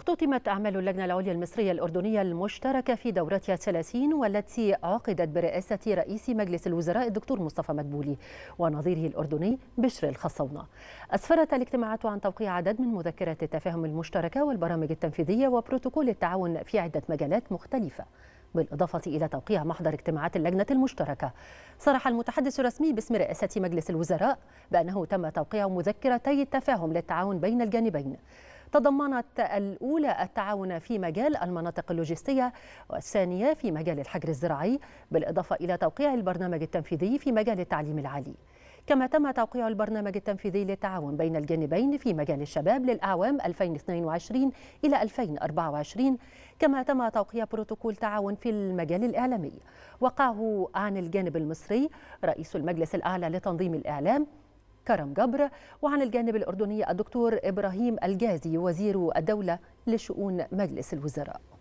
اختتمت أعمال اللجنة العليا المصرية الأردنية المشتركة في دورتها ال30 والتي عقدت برئاسة رئيس مجلس الوزراء الدكتور مصطفى مدبولي ونظيره الأردني بشير الخصونة. أسفرت الاجتماعات عن توقيع عدد من مذكرات التفاهم المشتركة والبرامج التنفيذية وبروتوكول التعاون في عدة مجالات مختلفة، بالإضافة إلى توقيع محضر اجتماعات اللجنة المشتركة. صرح المتحدث الرسمي باسم رئاسة مجلس الوزراء بأنه تم توقيع مذكرتي التفاهم للتعاون بين الجانبين، تضمنت الأولى التعاون في مجال المناطق اللوجستية والثانية في مجال الحجر الزراعي، بالإضافة إلى توقيع البرنامج التنفيذي في مجال التعليم العالي. كما تم توقيع البرنامج التنفيذي للتعاون بين الجانبين في مجال الشباب للأعوام 2022 إلى 2024، كما تم توقيع بروتوكول تعاون في المجال الإعلامي وقعه عن الجانب المصري رئيس المجلس الأعلى لتنظيم الإعلام كرم جبر، وعن الجانب الأردني الدكتور إبراهيم الجازي وزير الدولة لشؤون مجلس الوزراء.